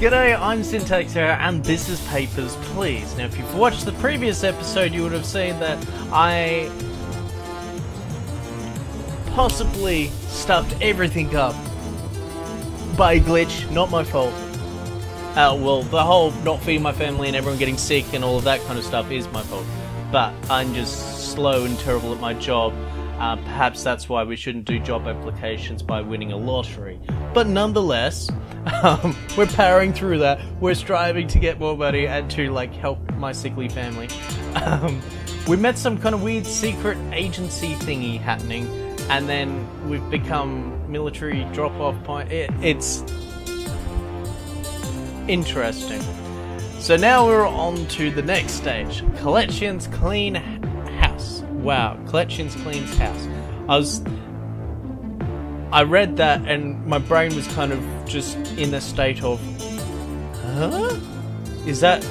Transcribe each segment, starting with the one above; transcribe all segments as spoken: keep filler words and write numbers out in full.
G'day, I'm Syntax Hero, and this is Papers, Please. Now, if you've watched the previous episode, you would have seen that I possibly stuffed everything up by glitch, not my fault. Uh, well, the whole not feeding my family and everyone getting sick and all of that kind of stuff is my fault. But I'm just slow and terrible at my job. Uh, perhaps that's why we shouldn't do job applications by winning a lottery. But nonetheless, um, we're powering through that. We're striving to get more money and to, like, help my sickly family. Um, we met some kind of weird secret agency thingy happening, and then we've become military drop-off point. It, it's interesting. So now we're on to the next stage. Collections clean house. Wow, collections cleans house. I was... I read that and my brain was kind of just in a state of, huh? Is that...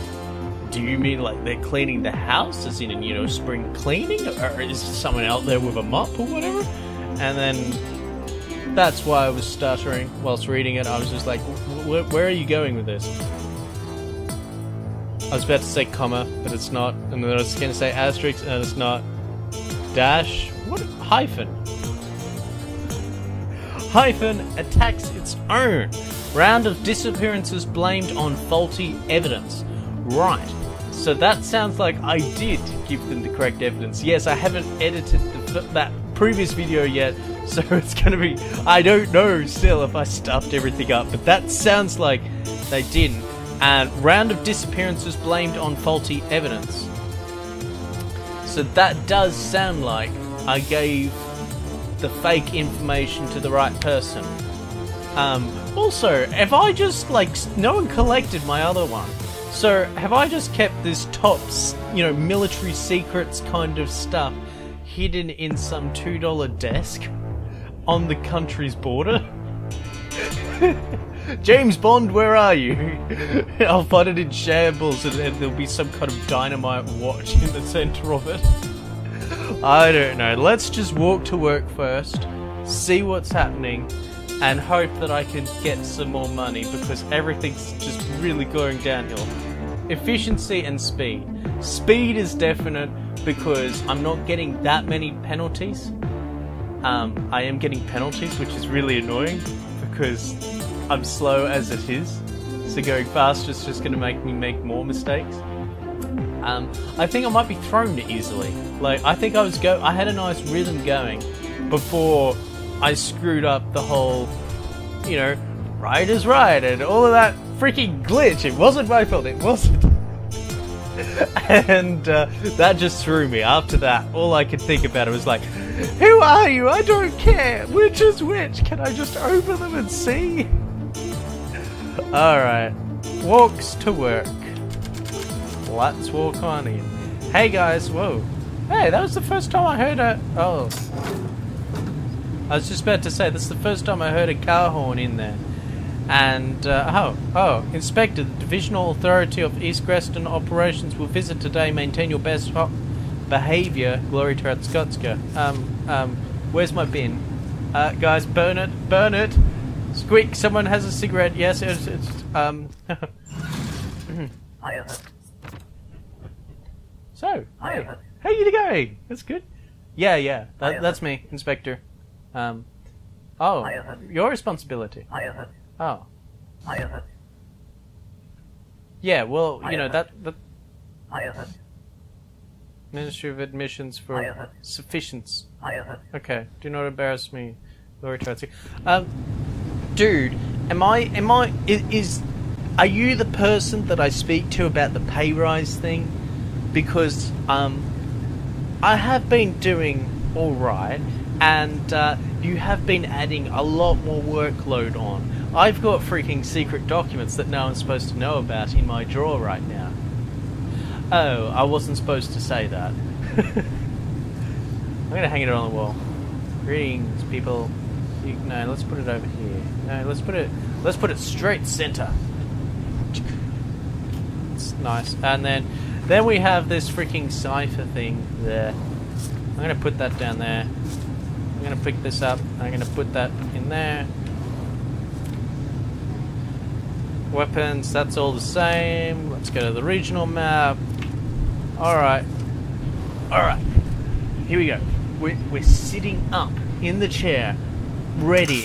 do you mean like they're cleaning the house as in, you know, spring cleaning? Or is someone out there with a mop or whatever? And then that's why I was stuttering whilst reading it. I was just like, where, where are you going with this? I was about to say comma, but it's not. And then I was going to say asterisk, and it's not. Dash, what? Hyphen. Hyphen attacks its own. Round of disappearances blamed on faulty evidence. Right, so that sounds like I did give them the correct evidence. Yes, I haven't edited the, that previous video yet, so it's gonna be... I don't know still if I stuffed everything up, but that sounds like they didn't. And round of disappearances blamed on faulty evidence. So that does sound like I gave the fake information to the right person. Um, also, have I just, like, no one collected my other one. So, have I just kept this top, you know, military secrets kind of stuff hidden in some two dollar desk on the country's border? James Bond, where are you? I'll find it in shambles, and, and there'll be some kind of dynamite watch in the center of it. I don't know. Let's just walk to work first, see what's happening, and hope that I can get some more money, because everything's just really going downhill. Efficiency and speed. Speed is definite, because I'm not getting that many penalties. Um, I am getting penalties, which is really annoying, because I'm slow as it is. So going faster is just going to make me make more mistakes. Um, I think I might be thrown easily. Like, I think I was go. I had a nice rhythm going before I screwed up the whole, you know, right is right and all of that freaking glitch. It wasn't my fault. It wasn't. And uh, that just threw me. After that, all I could think about it was like, who are you? I don't care. Which is which? Can I just open them and see? All right. Walks to work. Let's walk on in. Hey guys, whoa. Hey, that was the first time I heard a... oh. I was just about to say, that's the first time I heard a car horn in there. And, uh, oh, oh. Inspector, the Divisional Authority of East Grestin Operations will visit today. Maintain your best behaviour. Glory to Ratskotska. Um, um, where's my bin? Uh, guys, burn it, burn it. Squeak, someone has a cigarette. Yes, it's, it's um... So, hey, how you going? That's good. Yeah, yeah, that, that's me, Inspector. Um, oh, your responsibility. Oh. Yeah, well, you know, that... that Ministry of Admissions for Sufficiency. Okay, do not embarrass me, Lori Tracy. Um, dude, am I, am I, is, are you the person that I speak to about the pay rise thing? Because um, I have been doing all right, and uh, you have been adding a lot more workload on. I've got freaking secret documents that no one's supposed to know about in my drawer right now. Oh, I wasn't supposed to say that. I'm gonna hang it on the wall. Greetings, people. You, no, let's put it over here. No, let's put it. Let's put it straight center. It's nice, and then. Then we have this freaking cipher thing there. I'm gonna put that down there. I'm gonna pick this up. I'm gonna put that in there. Weapons, that's all the same. Let's go to the regional map. Alright. Alright. Here we go. We're, we're sitting up in the chair, ready.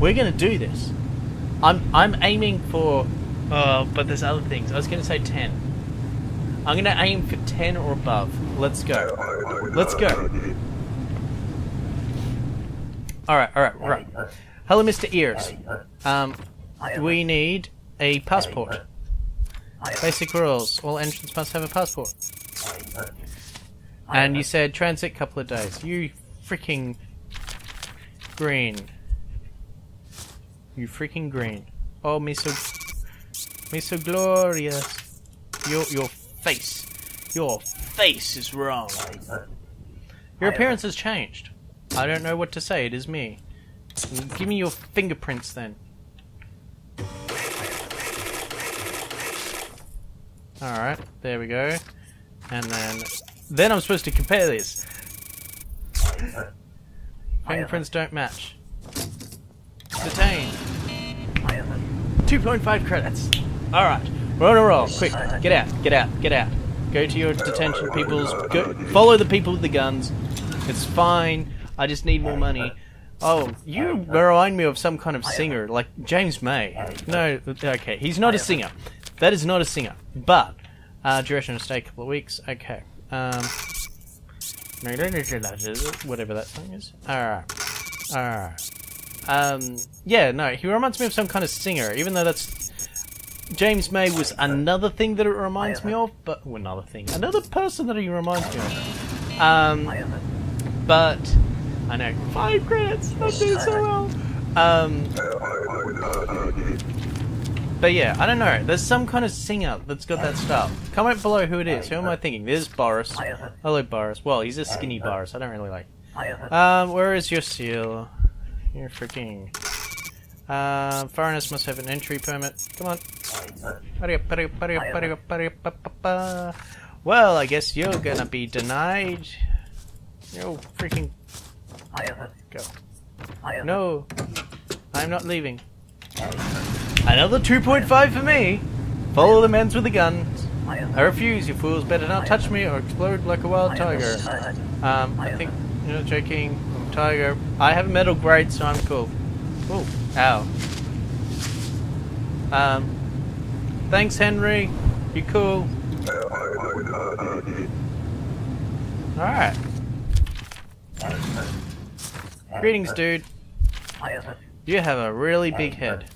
We're gonna do this. I'm I'm aiming for, uh, but there's other things. I was gonna say ten. I'm gonna aim for ten or above. Let's go. Let's go. Alright, alright, alright. Hello, Mister Ears. Um, we need a passport. Basic rules. All entrants must have a passport. And you said transit couple of days. You freaking green. You freaking green. Oh, me so, me so glorious. Your, your face. Your face is wrong. Your appearance has changed. I don't know what to say. It is me. Give me your fingerprints then. Alright, there we go. And then... Then I'm supposed to compare these. Fingerprints don't match. Detained. two point five credits. Alright, we're on a roll. Quick, get out, get out, get out. Go to your detention peoples. Go, follow the people with the guns. It's fine. I just need more money. Oh, you remind me of some kind of singer, like James May. No, okay, he's not a singer. That is not a singer. But, uh, duration of stay, a couple of weeks. Okay. Um, whatever that song is. Alright. Alright. Um, yeah, no, he reminds me of some kind of singer, even though that's... James May was another thing that it reminds me of, but... Well, another thing. Another person that he reminds me of. Um, but... I know. Five credits! I'm doing so well! Um, but yeah, I don't know. There's some kind of singer that's got that stuff. Comment below who it is. Who am I thinking? There's Boris. Hello, Boris. Well, he's a skinny Boris. I don't really like him. Um, where is your seal? You're freaking... Uh, foreigners must have an entry permit. Come on. Well, I guess you're gonna be denied. You're freaking... Go. No, I'm not leaving. Another two point five for me. Follow the men's with the guns. I refuse, you fools. Better not touch me or explode like a wild tiger. Um, I think you're not joking. I'm tiger. I have a metal grade, so I'm cool. Oh, ow. Um, thanks, Henry. You cool. All right. Greetings, dude. You have a really big head.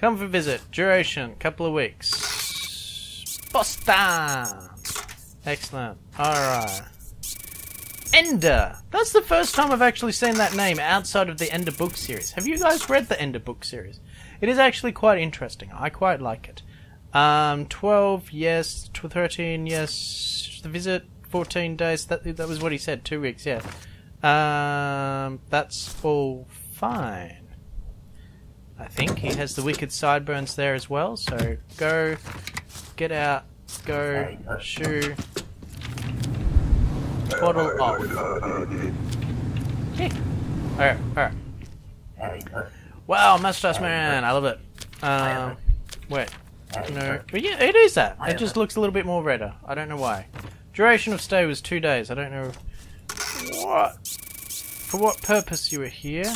Come for visit. Duration, couple of weeks. Posta! Excellent. Alright. Ender! That's the first time I've actually seen that name outside of the Ender book series. Have you guys read the Ender book series? It is actually quite interesting. I quite like it. Um, twelve, yes. thirteen, yes. The visit, fourteen days. That, that was what he said. Two weeks, yeah. Um, that's all fine. I think he has the wicked sideburns there as well, so go, get out, go, shoe, bottle off. Yeah. Alright, alright. Wow, mustache man, I love it. Um, wait, no, but yeah, it is that. It just looks a little bit more redder. I don't know why. Duration of stay was two days, I don't know. What? For what purpose you were here?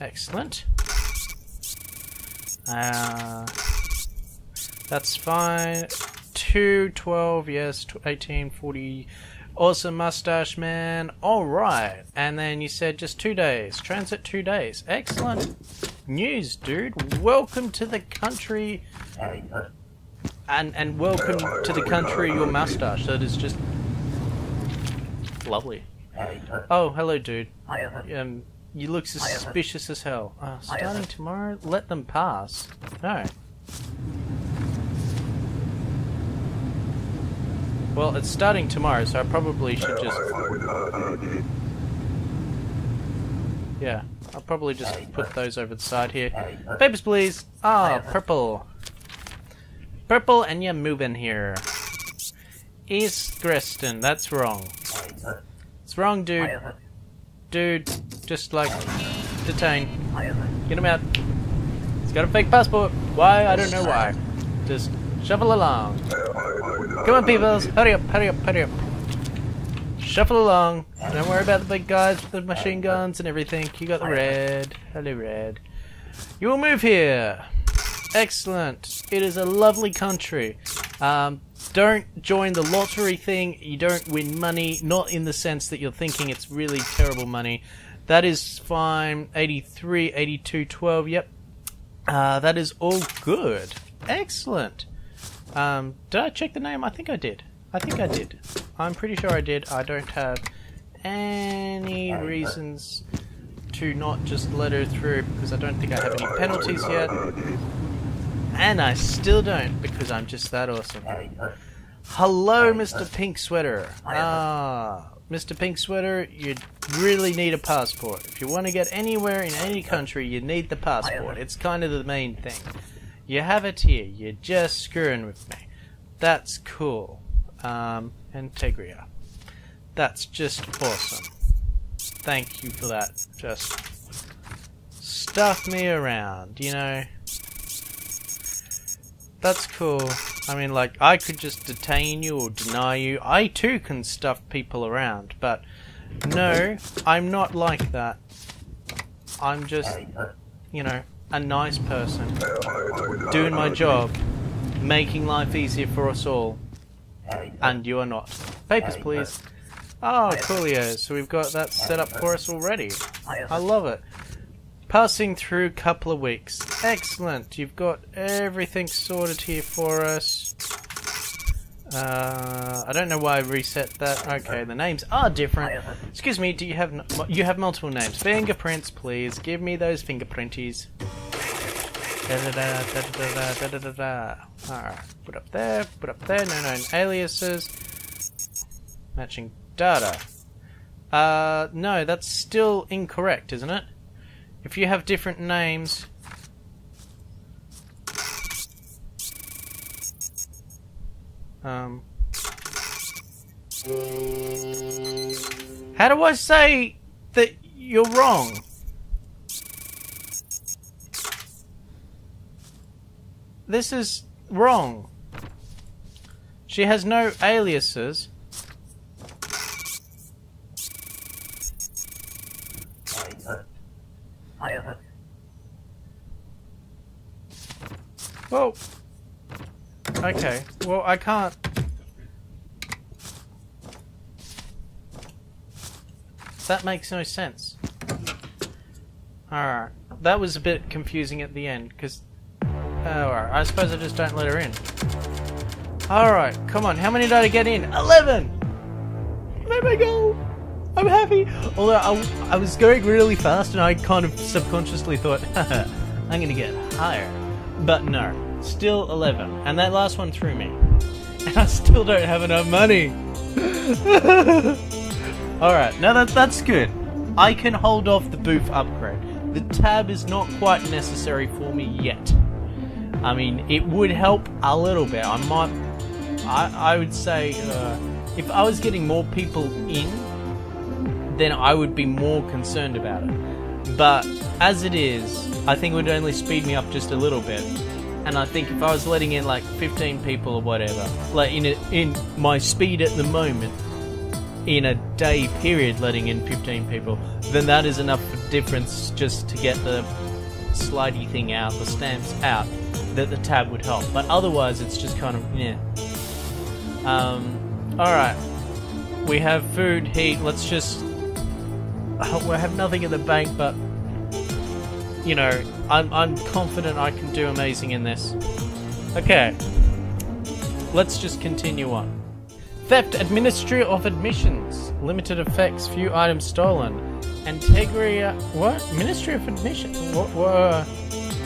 Excellent. Uh, that's fine. Two, twelve, yes, eighteen, forty. Awesome mustache man. Alright. And then you said just two days. Transit two days. Excellent news, dude. Welcome to the country. And, and welcome to the country, your mustache. That is just lovely. Oh, hello, dude. Um, you look suspicious as hell. Uh, starting tomorrow, let them pass. No. Well, it's starting tomorrow, so I probably should just... Yeah, I'll probably just put those over the side here. Papers, please! Ah, purple. Purple, and you move in here. East Grestin, that's wrong. Wrong, dude. Dude, just like detained. Get him out. He's got a fake passport. Why? I don't know why. Just shuffle along. Come on, peoples. Hurry up, hurry up, hurry up. Shuffle along. Don't worry about the big guys with the machine guns and everything. You got the red. Hello, red. You will move here. Excellent. It is a lovely country. Um, don't join the lottery thing. You don't win money. Not in the sense that you're thinking it's really terrible money. That is fine. eighty-three, eighty-two, twelve. Yep. Uh, that is all good. Excellent. Um, did I check the name? I think I did. I think I did. I'm pretty sure I did. I don't have any reasons to not just let her through because I don't think I have any penalties yet. And I still don't because I'm just that awesome. Hello, Mister Pink Sweater. Ah, Mister Pink Sweater, you really need a passport. If you want to get anywhere in any country, you need the passport. It's kind of the main thing. You have it here. You're just screwing with me. That's cool. Um, Antegria. That's just awesome. Thank you for that. Just stuff me around, you know. That's cool. I mean, like, I could just detain you or deny you. I too can stuff people around, but no, I'm not like that. I'm just, you know, a nice person doing my job, making life easier for us all. And you are not. Papers, please. Oh, coolio. So we've got that set up for us already. I love it. Passing through couple of weeks. Excellent. You've got everything sorted here for us. Uh, I don't know why I reset that. Okay, the names are different. Excuse me, do you have... No, you have multiple names. Fingerprints, please. Give me those fingerprinties. Alright, put up there, put up there, no known aliases. Matching data. Uh, no, that's still incorrect, isn't it? If you have different names... Um... How do I say that you're wrong? This is wrong. She has no aliases. Whoa. Okay. Well, I can't. That makes no sense. Alright. That was a bit confusing at the end, because... Oh, alright, I suppose I just don't let her in. Alright, come on, how many did I get in? eleven! There we go! I'm happy! Although, I, I was going really fast and I kind of subconsciously thought, haha, I'm gonna get higher. But no, still eleven. And that last one threw me. And I still don't have enough money! Alright, now that, that's good. I can hold off the booth upgrade. The tab is not quite necessary for me yet. I mean, it would help a little bit. I might, I, I would say, uh, if I was getting more people in, then I would be more concerned about it. But as it is, I think it would only speed me up just a little bit. And I think if I was letting in like fifteen people or whatever, like in a, in my speed at the moment, in a day period, letting in fifteen people, then that is enough difference just to get the slidey thing out, the stamps out. That the tab would help, but otherwise it's just kind of, yeah. Um, alright. We have food, heat, let's just... Oh, we have nothing in the bank, but... You know, I'm, I'm confident I can do amazing in this. Okay. Let's just continue on. Theft, Administrator of Admissions. Limited effects, few items stolen. Antegria... What? Ministry of Admissions? What were...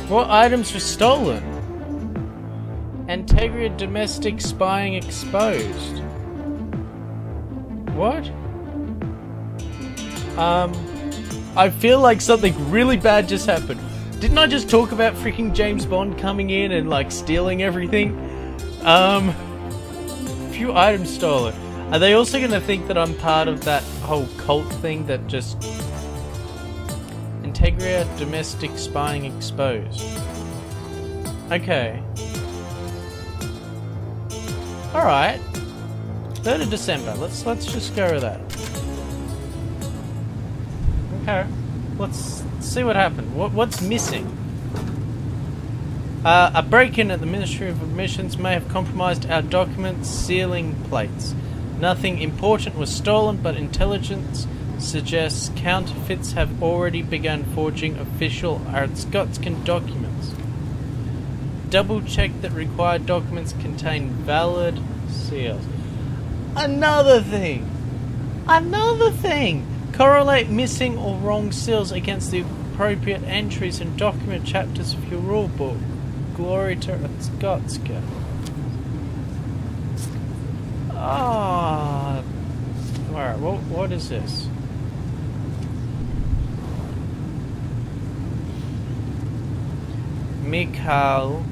What items were stolen? Antegria domestic spying exposed. What? Um, I feel like something really bad just happened. Didn't I just talk about freaking James Bond coming in and like stealing everything? Um, few items stolen. Are they also going to think that I'm part of that whole cult thing that just... Antegria domestic spying exposed. Okay. Alright. third of December. Let's let's just go with that. Okay. Let's see what happened. What what's missing? Uh, a break-in at the Ministry of Admissions may have compromised our document sealing plates. Nothing important was stolen, but intelligence suggests counterfeits have already begun forging official Arstotzka documents. Double-check that required documents contain valid seals. Another thing! Another thing! Correlate missing or wrong seals against the appropriate entries and document chapters of your rulebook. Glory to Ratskotska. Ah, oh. Alright, what, what is this? Mikhail,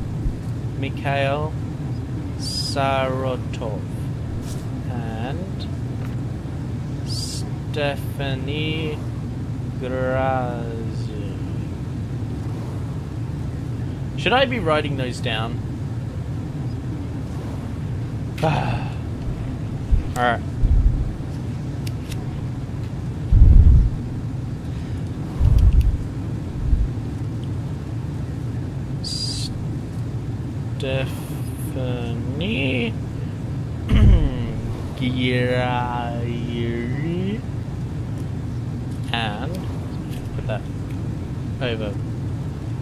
Mikhail Sarotov and Stephanie Graz. Should I be writing those down? Alright. Stephanie Graz. And put that over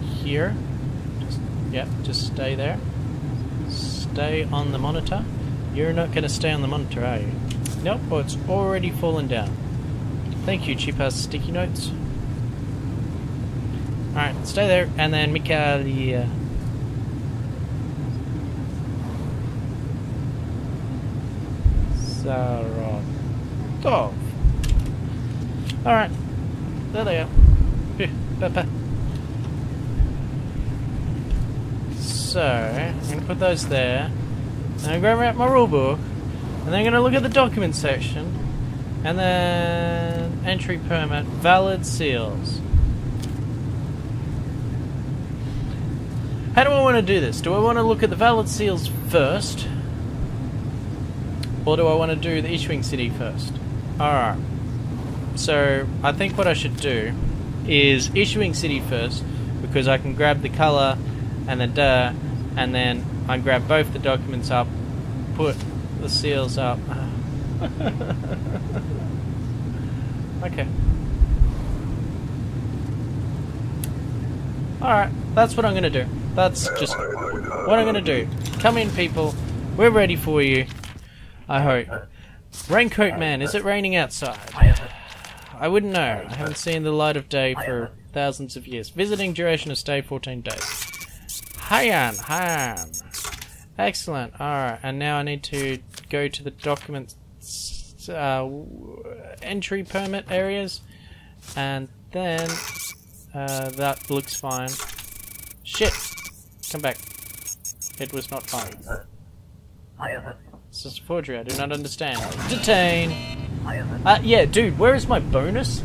here. Yep, just stay there. Stay on the monitor. You're not going to stay on the monitor, are you? Nope, oh, it's already fallen down. Thank you, cheap-ass sticky notes. Alright, stay there, and then Mikalia. Sarotov. Alright, there they are. Bye-bye. So, I'm going to put those there, and I'm going to grab my rulebook, and then I'm going to look at the document section, and then entry permit, valid seals. How do I want to do this? Do I want to look at the valid seals first, or do I want to do the issuing city first? Alright, so I think what I should do is issuing city first, because I can grab the colour and then duh, and then I grab both the documents up, put the seals up. Okay. Alright, that's what I'm gonna do. That's just what I'm gonna do. Come in, people. We're ready for you. I hope. Raincoat man, is it raining outside? I wouldn't know. I haven't seen the light of day for thousands of years. Visiting duration of stay, fourteen days. Hayan, Hayan. Excellent. Alright, and now I need to go to the document uh, entry permit areas, and then uh, that looks fine. Shit! Come back. It was not fine. It's just a forgery, I do not understand. Detain! Uh, yeah, dude, where is my bonus?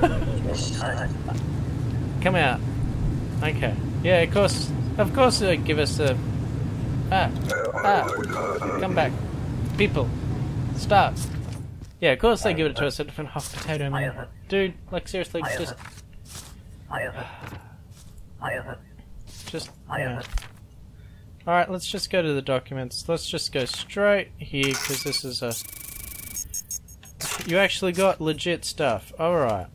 Come out. Okay. Yeah, of course. Of course they give us a... Ah, ah, come back. People, stop. Yeah, of course they give it to us at different hot potato man. Dude, like seriously, just... Just, yeah. Alright, let's just go to the documents. Let's just go straight here, because this is a... You actually got legit stuff. Alright.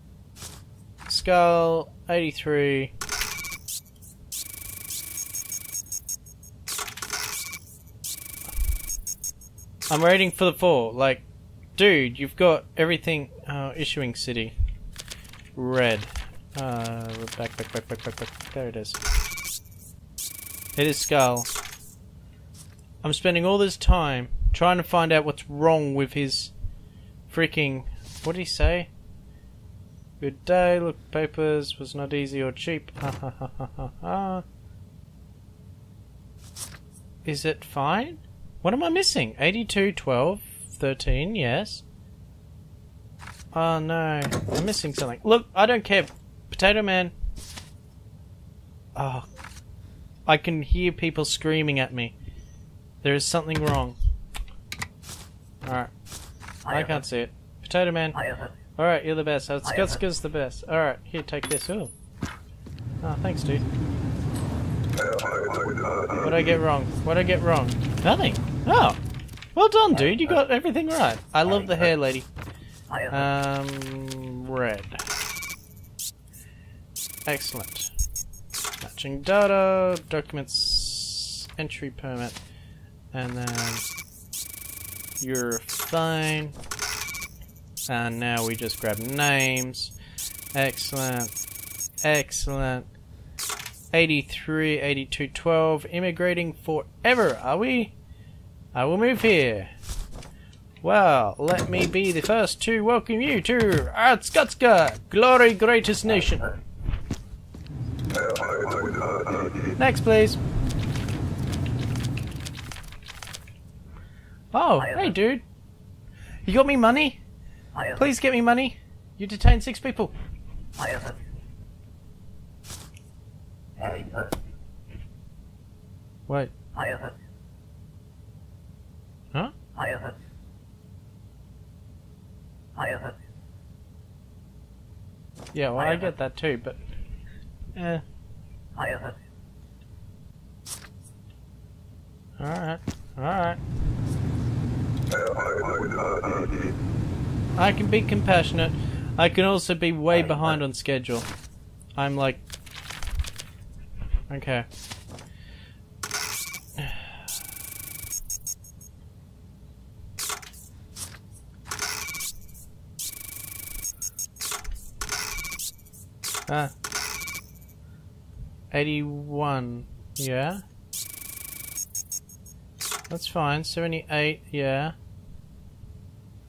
Skull, eighty-three... I'm waiting for the fall. Like, dude, you've got everything. Oh, issuing city. Red. Uh, back, back, back, back, back, back. There it is. It is Skull. I'm spending all this time trying to find out what's wrong with his freaking... What did he say? Good day, look, papers was not easy or cheap. Ha ha ha ha ha ha. Is it fine? What am I missing? eighty-two, twelve, thirteen, yes. Oh no, I'm missing something. Look, I don't care Potato Man. Oh, I can hear people screaming at me. There is something wrong. Alright. I can't see it. Potato Man. Alright, you're the best. Arstotzka's the best. Alright, here, take this. Ooh. Oh, thanks, dude. What'd I get wrong? What'd I get wrong? Nothing. Oh. Well done, dude. You got everything right. I love the hair, lady. Um, red. Excellent. Matching data, documents, entry permit, and then you're fine. And now we just grab names. Excellent. Excellent. eighty-three, eighty-two, twelve. Immigrating forever, are we? I will move here. Well, let me be the first to welcome you to Ratskotska, glory greatest nation. Next, please. Oh, hey, dude. You got me money? Please get me money. You detained six people. Wait. Huh? Yeah, well, I get that too, but... Eh. Alright, alright. I can be compassionate. I can also be way behind on schedule. I'm like... Okay. Ah. eighty-one, yeah. That's fine. seventy-eight, yeah.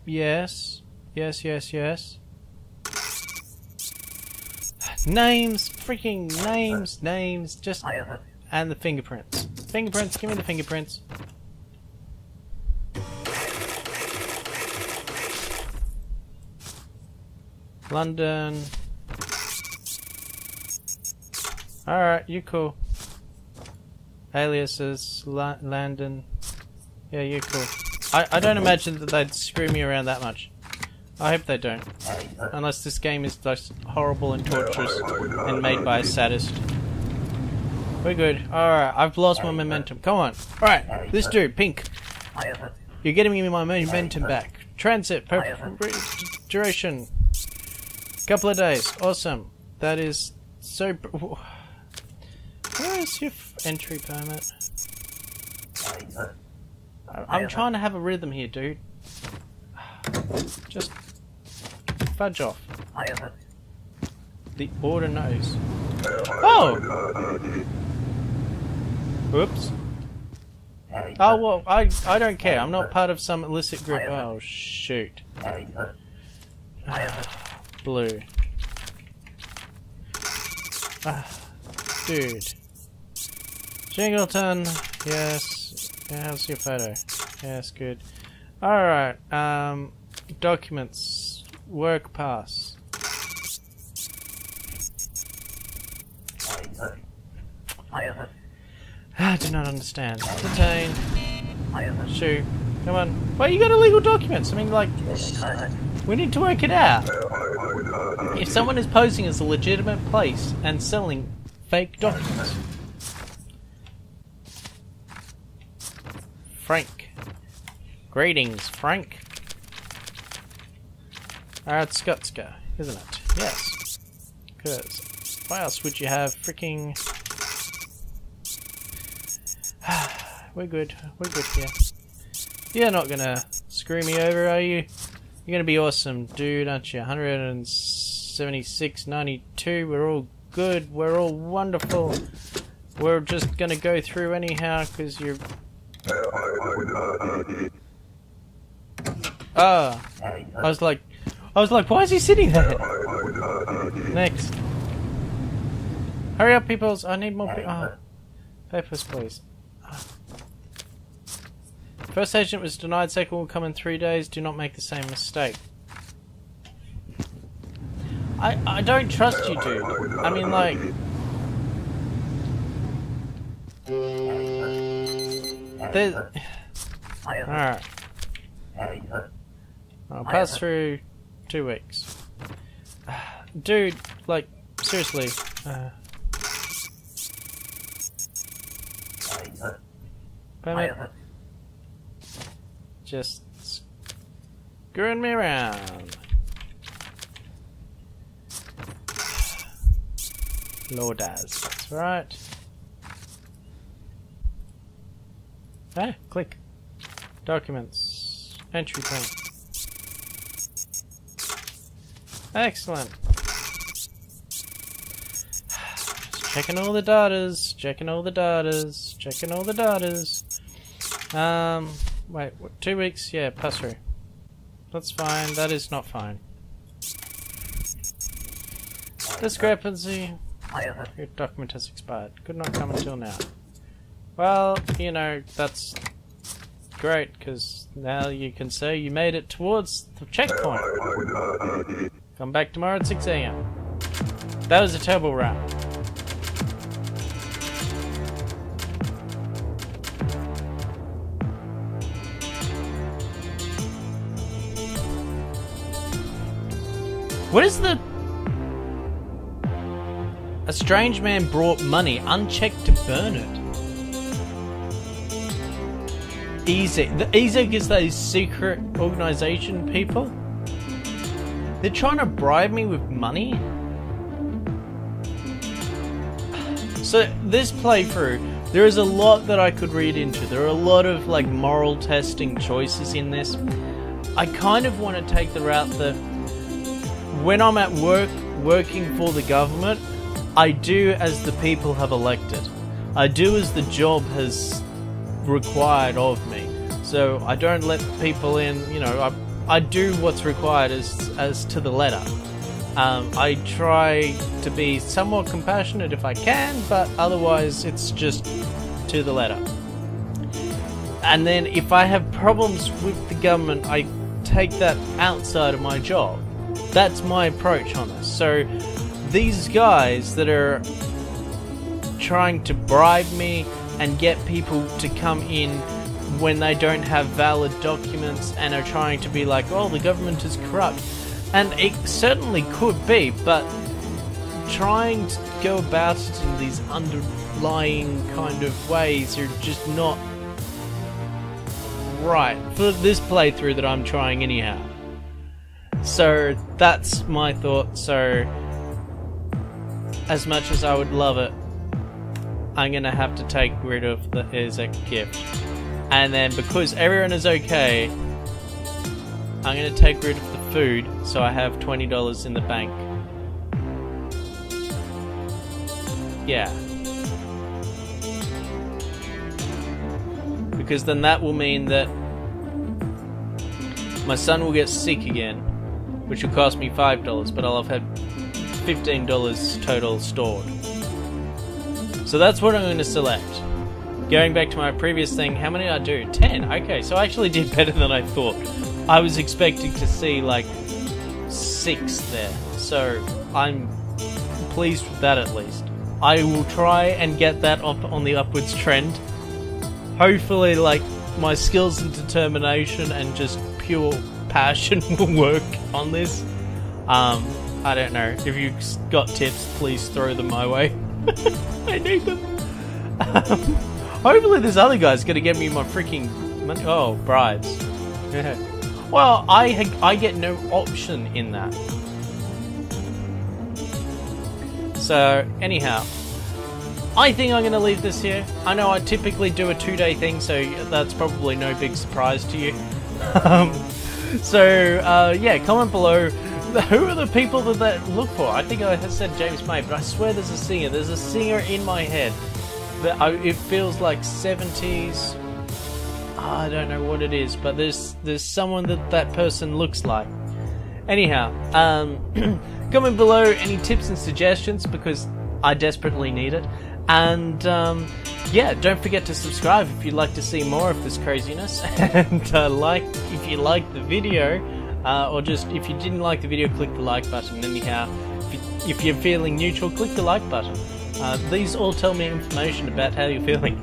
Yes. Yes, yes, yes. Names, freaking names, names, just... And the fingerprints. Fingerprints, give me the fingerprints. London... Alright, you cool. Aliases, La Landon. Yeah, you cool. I, I don't imagine that they'd screw me around that much. I hope they don't. Unless this game is just horrible and torturous and made by a sadist. We're good. Alright, I've lost my momentum. Come on. Alright, this dude, Pink. You're getting me my momentum back. Transit, duration. Couple of days. Awesome. That is so... Where is your f entry permit? I'm trying to have a rhythm here, dude. Just fudge off. The order knows. Oh! Oops. Oh, well, I, I don't care. I'm not part of some illicit group. Oh, shoot. Blue. Ah, dude. Jingleton, yes. How's your photo? Yes, good. Alright, um, documents. Work pass. I do not understand. Detained. Shoot. Come on. Well, you got illegal documents. I mean, like, we need to work it out. If someone is posing as a legitimate place and selling fake documents. Frank. Greetings, Frank. Arstotzka, isn't it? Yes. Because why else would you have freaking... We're good. We're good here. You're not gonna screw me over, are you? You're gonna be awesome, dude, aren't you? one seventy-six, ninety-two, we're all good, we're all wonderful. We're just gonna go through anyhow, because you're... Ah, I was like, I was like, why is he sitting there? Next. Hurry up, peoples, I need more people. Oh. Papers, please. First agent was denied, second will come in three days, do not make the same mistake. I, I don't trust you two. I mean, like... There's... Alright. I'll pass through two weeks. Dude, like, seriously. Uh, permit. Just screwing me around. Lordaz, that's right. Ah, click. Documents. Entry point. Excellent. Just checking all the datas, checking all the datas, checking all the datas. Um, wait, what, two weeks? Yeah, pass through. That's fine, that is not fine. Discrepancy. Your document has expired. Could not come until now. Well, you know, that's great, because now you can say you made it towards the checkpoint. Come back tomorrow at six A M That was a terrible round. What is the... A strange man brought money unchecked to burn it. Ezic. The Ezic is those secret organization people. They're trying to bribe me with money. So this playthrough, there is a lot that I could read into. There are a lot of like moral testing choices in this. I kind of want to take the route that when I'm at work working for the government, I do as the people have elected. I do as the job has required of me, so I don't let people in, you know, I, I do what's required as, as to the letter. Um, I try to be somewhat compassionate if I can, but otherwise it's just to the letter. And then if I have problems with the government, I take that outside of my job. That's my approach on this. So these guys that are trying to bribe me and get people to come in when they don't have valid documents and are trying to be like, oh, the government is corrupt. And it certainly could be, but trying to go about it in these underlying kind of ways are just not right for this playthrough that I'm trying anyhow. So that's my thought. So as much as I would love it, I'm gonna have to take rid of the Ezic gift, and then because everyone is okay, I'm gonna take rid of the food, so I have twenty dollars in the bank. Yeah, because then that will mean that my son will get sick again, which will cost me five dollars, but I'll have had fifteen dollars total stored. So that's what I'm going to select. Going back to my previous thing, how many did I do? ten. Okay, so I actually did better than I thought. I was expecting to see like six there. So I'm pleased with that at least. I will try and get that up on the upwards trend. Hopefully like my skills and determination and just pure passion will work on this. Um, I don't know. If you've got tips, please throw them my way. I need them. Um, hopefully this other guy's gonna give me my freaking money. Oh, bribes. Yeah. Well, I ha I get no option in that. So, anyhow. I think I'm gonna leave this here. I know I typically do a two-day thing, so that's probably no big surprise to you. um, so, uh, yeah, comment below. Who are the people that they look for? I think I said James May, but I swear there's a singer. There's a singer in my head. That I, it feels like seventies. I don't know what it is, but there's there's someone that that person looks like. Anyhow, um, comment below any tips and suggestions because I desperately need it. And um, yeah, don't forget to subscribe if you'd like to see more of this craziness, and uh, like if you like the video. Uh, or just, if you didn't like the video, click the like button anyhow. If you're feeling neutral, click the like button. Uh, these all tell me information about how you're feeling.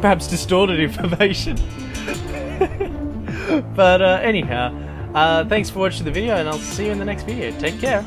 Perhaps distorted information. But uh, anyhow, uh, thanks for watching the video, and I'll see you in the next video. Take care.